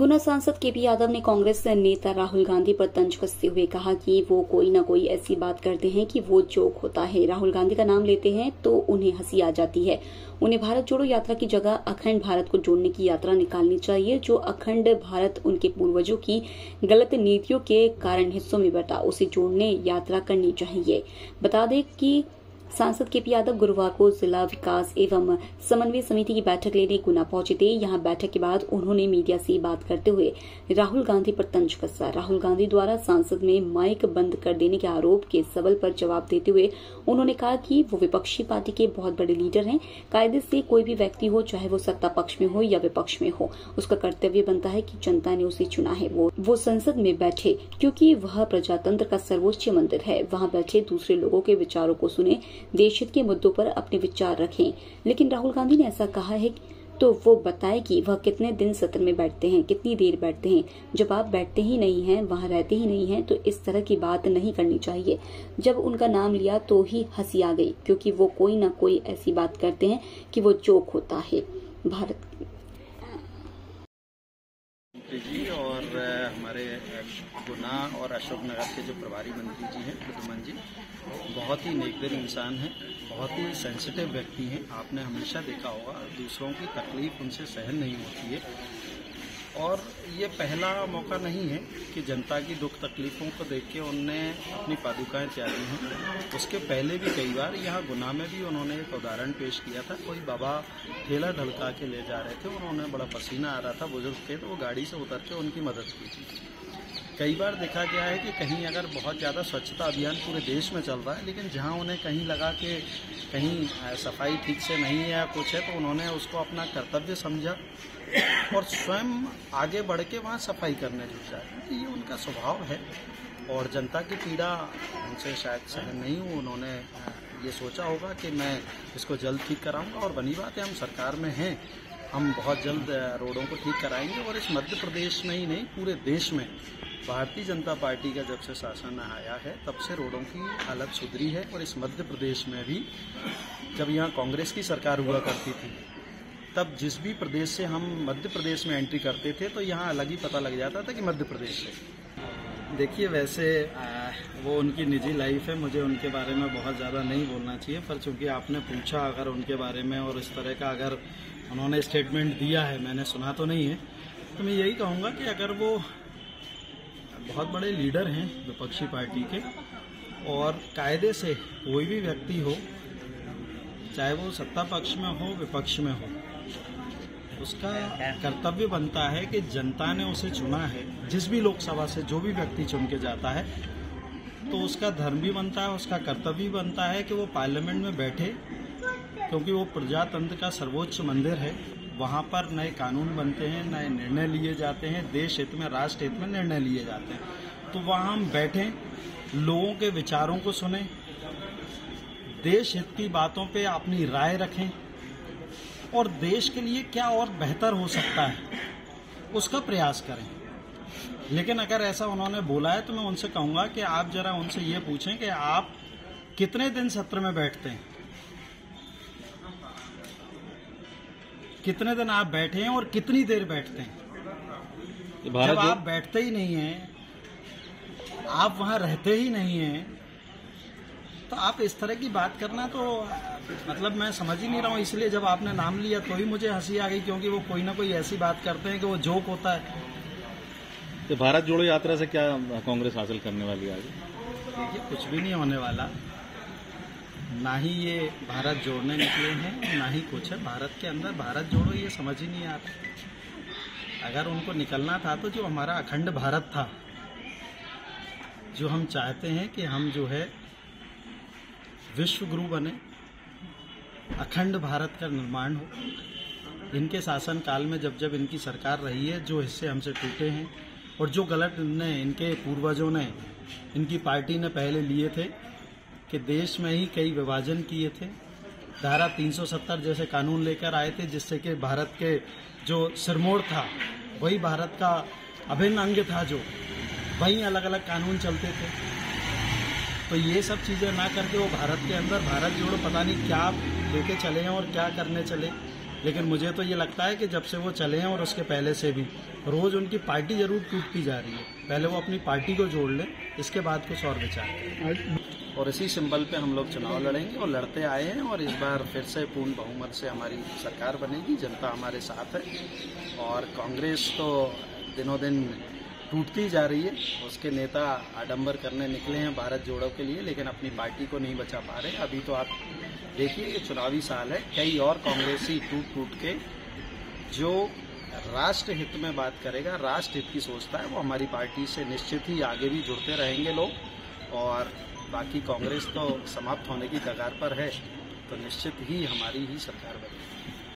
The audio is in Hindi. गुना सांसद के पी यादव ने कांग्रेस नेता राहुल गांधी पर तंज कसते हुए कहा कि वो कोई ना कोई ऐसी बात करते हैं कि वो जोक होता है। राहुल गांधी का नाम लेते हैं तो उन्हें हंसी आ जाती है। उन्हें भारत जोड़ो यात्रा की जगह अखंड भारत को जोड़ने की यात्रा निकालनी चाहिए। जो अखंड भारत उनके पूर्वजों की गलत नीतियों के कारण हिस्सों में बटा, उसे जोड़ने यात्रा करनी चाहिए। बता दें कि सांसद के पी यादव गुरुवार को जिला विकास एवं समन्वय समिति की बैठक लेने गुना पहुंचे थे। यहां बैठक के बाद उन्होंने मीडिया से बात करते हुए राहुल गांधी पर तंज कसा। राहुल गांधी द्वारा सांसद में माइक बंद कर देने के आरोप के सबल पर जवाब देते हुए उन्होंने कहा कि वो विपक्षी पार्टी के बहुत बड़े लीडर हैं। कायदे से कोई भी व्यक्ति हो, चाहे वो सत्ता पक्ष में हो या विपक्ष में हो, उसका कर्तव्य बनता है कि जनता ने उसे चुना है वो संसद में बैठे, क्योंकि वह प्रजातंत्र का सर्वोच्च मंदिर है। वहां बैठे दूसरे लोगों के विचारों को सुने, देश हित के मुद्दों पर अपने विचार रखें। लेकिन राहुल गांधी ने ऐसा कहा है तो वो बताए कि वह कितने दिन सत्र में बैठते हैं, कितनी देर बैठते हैं। जब आप बैठते ही नहीं हैं, वहां रहते ही नहीं हैं, तो इस तरह की बात नहीं करनी चाहिए। जब उनका नाम लिया तो ही हंसी आ गई, क्योंकि वो कोई ना कोई ऐसी बात करते हैं कि वो जोक होता है। भारत जी और हमारे गुना और अशोकनगर के जो प्रभारी मंत्री जी हैं कृमन जी, बहुत ही नेकदिल इंसान हैं, बहुत ही सेंसिटिव व्यक्ति हैं। आपने हमेशा देखा होगा दूसरों की तकलीफ उनसे सहन नहीं होती है। और ये पहला मौका नहीं है कि जनता की दुख तकलीफ़ों को देख के उनने अपनी पादुकाएँ त्यागी हैं। उसके पहले भी कई बार यहाँ गुना में भी उन्होंने एक उदाहरण पेश किया था। कोई बाबा ठेला ढलका के ले जा रहे थे, उन्होंने बड़ा पसीना आ रहा था, बुजुर्ग थे, तो वो गाड़ी से उतर के उनकी मदद की थी। कई बार देखा गया है कि कहीं अगर बहुत ज़्यादा स्वच्छता अभियान पूरे देश में चल रहा है, लेकिन जहां उन्हें कहीं लगा कि कहीं सफाई ठीक से नहीं है या कुछ है, तो उन्होंने उसको अपना कर्तव्य समझा और स्वयं आगे बढ़ के वहां सफाई करने जुट जाए। ये उनका स्वभाव है और जनता की पीड़ा उनसे शायद सहन नहीं हो। उन्होंने ये सोचा होगा कि मैं इसको जल्द ठीक कराऊँगा। और बनी बात है, हम सरकार में हैं, हम बहुत जल्द रोडों को ठीक कराएंगे। और इस मध्य प्रदेश में ही नहीं, पूरे देश में भारतीय जनता पार्टी का जब से शासन आया है तब से रोडों की हालत सुधरी है। और इस मध्य प्रदेश में भी जब यहाँ कांग्रेस की सरकार हुआ करती थी, तब जिस भी प्रदेश से हम मध्य प्रदेश में एंट्री करते थे तो यहाँ अलग ही पता लग जाता था कि मध्य प्रदेश से। देखिए, वैसे वो उनकी निजी लाइफ है, मुझे उनके बारे में बहुत ज़्यादा नहीं बोलना चाहिए, पर चूँकि आपने पूछा अगर उनके बारे में और इस तरह का अगर उन्होंने स्टेटमेंट दिया है, मैंने सुना तो नहीं है, तो मैं यही कहूँगा कि अगर वो बहुत बड़े लीडर हैं विपक्षी पार्टी के, और कायदे से कोई भी व्यक्ति हो, चाहे वो सत्ता पक्ष में हो विपक्ष में हो, उसका कर्तव्य बनता है कि जनता ने उसे चुना है। जिस भी लोकसभा से जो भी व्यक्ति चुन के जाता है तो उसका धर्म भी बनता है, उसका कर्तव्य भी बनता है कि वो पार्लियामेंट में बैठे, क्योंकि वो प्रजातंत्र का सर्वोच्च मंदिर है। वहाँ पर नए कानून बनते हैं, नए निर्णय लिए जाते हैं, देश हित में राष्ट्र हित में निर्णय लिए जाते हैं। तो वहाँ हम बैठें, लोगों के विचारों को सुने, देश हित की बातों पे अपनी राय रखें और देश के लिए क्या और बेहतर हो सकता है उसका प्रयास करें। लेकिन अगर ऐसा उन्होंने बोला है तो मैं उनसे कहूँगा कि आप जरा उनसे ये पूछें कि आप कितने दिन सत्र में बैठते हैं, कितने दिन आप बैठे हैं और कितनी देर बैठते हैं। जब आप बैठते ही नहीं हैं, आप वहां रहते ही नहीं हैं, तो आप इस तरह की बात करना तो मतलब मैं समझ ही नहीं रहा हूँ। इसलिए जब आपने नाम लिया तो ही मुझे हंसी आ गई, क्योंकि वो कोई ना कोई ऐसी बात करते हैं कि वो जोक होता है। तो भारत जोड़ो यात्रा से क्या कांग्रेस हासिल करने वाली है? देखिए, कुछ भी नहीं होने वाला, ना ही ये भारत जोड़ने निकले हैं ना ही कुछ है। भारत के अंदर भारत जोड़ो ये समझ ही नहीं आता। अगर उनको निकलना था तो जो हमारा अखंड भारत था, जो हम चाहते हैं कि हम जो है विश्व गुरु बने, अखंड भारत का निर्माण हो। इनके शासन काल में जब जब इनकी सरकार रही है, जो हिस्से हमसे टूटे हैं और जो गलत निर्णय इनके पूर्वजों ने, इनकी पार्टी ने पहले लिए थे कि देश में ही कई विभाजन किए थे, धारा 370 जैसे कानून लेकर आए थे, जिससे कि भारत के जो सिरमौर था वही भारत का अभिन्न अंग था, जो वहीं अलग अलग कानून चलते थे। तो ये सब चीज़ें ना करके वो भारत के अंदर भारत जोड़ो पता नहीं क्या लेके चले हैं और क्या करने चले। लेकिन मुझे तो ये लगता है कि जब से वो चले हैं और उसके पहले से भी रोज़ उनकी पार्टी जरूर टूटती जा रही है। पहले वो अपनी पार्टी को जोड़ लें, इसके बाद कुछ और विचार। और इसी सिंबल पे हम लोग चुनाव लड़ेंगे और लड़ते आए हैं, और इस बार फिर से पूर्ण बहुमत से हमारी सरकार बनेगी। जनता हमारे साथ है और कांग्रेस तो दिनों दिन टूटती जा रही है। उसके नेता आडंबर करने निकले हैं भारत जोड़ो के लिए, लेकिन अपनी पार्टी को नहीं बचा पा रहे। अभी तो आप देखिए, ये चुनावी साल है, कई और कांग्रेसी टूट के जो राष्ट्र हित में बात करेगा, राष्ट्र हित की सोचता है, वो हमारी पार्टी से निश्चित ही आगे भी जुड़ते रहेंगे लोग। और बाकी कांग्रेस तो समाप्त होने की कगार पर है, तो निश्चित ही हमारी ही सरकार बनेगी।